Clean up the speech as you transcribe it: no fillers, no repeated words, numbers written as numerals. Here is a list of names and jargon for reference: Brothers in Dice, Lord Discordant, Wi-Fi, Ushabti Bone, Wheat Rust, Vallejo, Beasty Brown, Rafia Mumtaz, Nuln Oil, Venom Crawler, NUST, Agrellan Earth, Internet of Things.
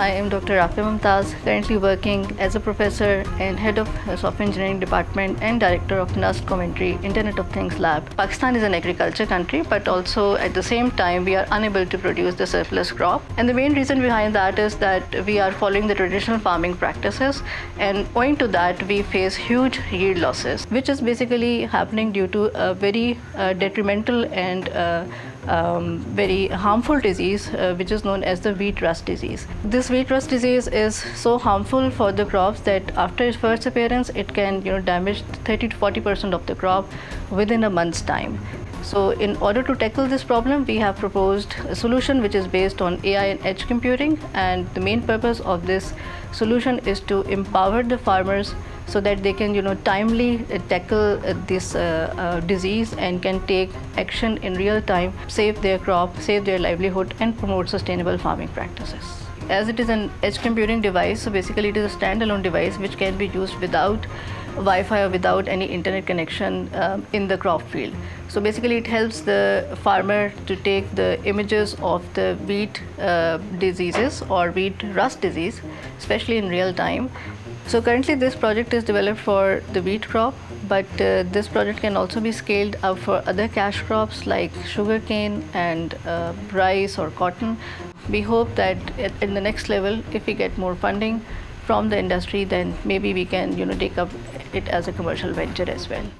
I am Dr. Rafia Mumtaz, currently working as a professor and head of Software Engineering Department and director of NUST Commentary, Internet of Things Lab. Pakistan is an agriculture country, but also at the same time we are unable to produce the surplus crop. And the main reason behind that is that we are following the traditional farming practices, and owing to that we face huge yield losses, which is basically happening due to a very detrimental and very harmful disease which is known as the wheat rust disease. This wheat rust disease is so harmful for the crops that after its first appearance it can damage 30% to 40% of the crop within a month's time. So in order to tackle this problem, we have proposed a solution which is based on AI and edge computing, and the main purpose of this solution is to empower the farmers so that they can timely tackle this disease and can take action in real time, save their crop, save their livelihood, and promote sustainable farming practices. As it is an edge computing device, so basically it is a standalone device which can be used without Wi-Fi or without any internet connection in the crop field. So basically it helps the farmer to take the images of the wheat diseases or wheat rust disease, especially in real time. So currently this project is developed for the wheat crop, but this project can also be scaled up for other cash crops like sugarcane and rice or cotton. We hope that in the next level, if we get more funding from the industry, then maybe we can take up it as a commercial venture as well.